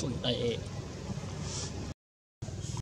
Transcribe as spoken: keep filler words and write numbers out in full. Chuẩn tệ.